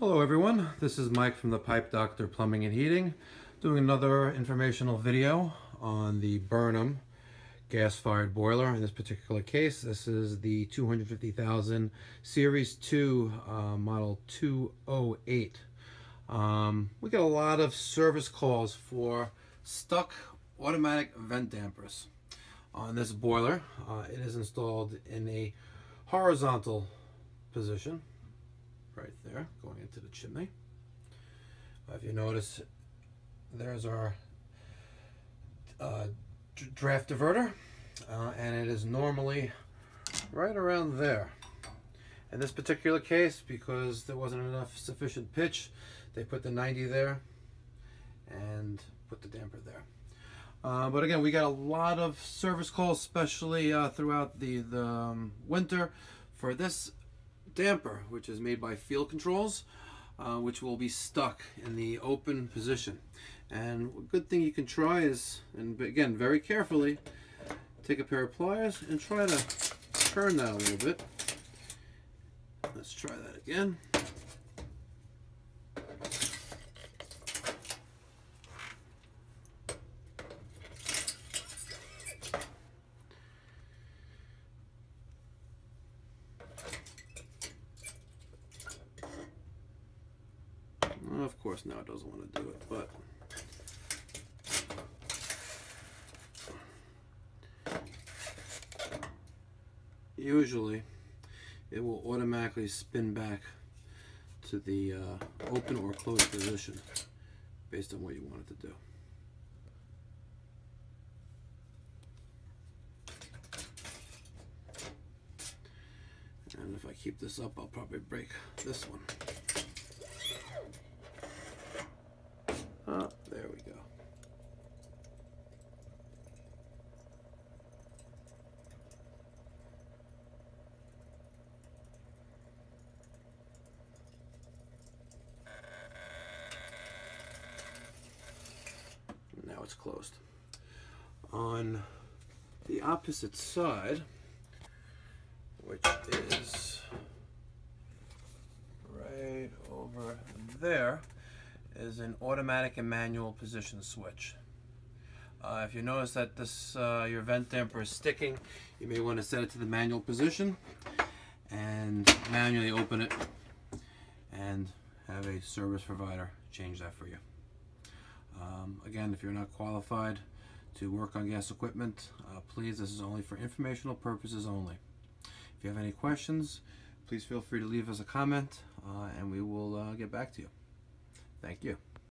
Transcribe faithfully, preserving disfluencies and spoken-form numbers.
Hello everyone, this is Mike from the Pipe Doctor Plumbing and Heating, doing another informational video on the Burnham gas-fired boiler. In this particular case, this is the two hundred fifty thousand Series two uh, Model two oh eight. Um, we get a lot of service calls for stuck automatic vent dampers. On this boiler, uh, it is installed in a horizontal position. Right there, going into the chimney. Uh, if you notice, there's our uh, draft diverter, uh, and it is normally right around there. In this particular case, because there wasn't enough sufficient pitch, they put the ninety there and put the damper there. Uh, but again, we got a lot of service calls, especially uh, throughout the, the um, winter, for this damper, which is made by Field Controls, uh, which will be stuck in the open position. And a good thing you can try is, and again, very carefully, take a pair of pliers and try to turn that a little bit. Let's try that again. Of course, now it doesn't want to do it, but usually it will automatically spin back to the uh, open or closed position based on what you want it to do. And if I keep this up, I'll probably break this one. Oh, there we go. Now it's closed. On the opposite side, which is right over there, is an automatic and manual position switch. Uh, if you notice that this uh, your vent damper is sticking, you may want to set it to the manual position and manually open it and have a service provider change that for you. Um, again, if you're not qualified to work on gas equipment, uh, please, this is only for informational purposes only. If you have any questions, please feel free to leave us a comment uh, and we will uh, get back to you. Thank you.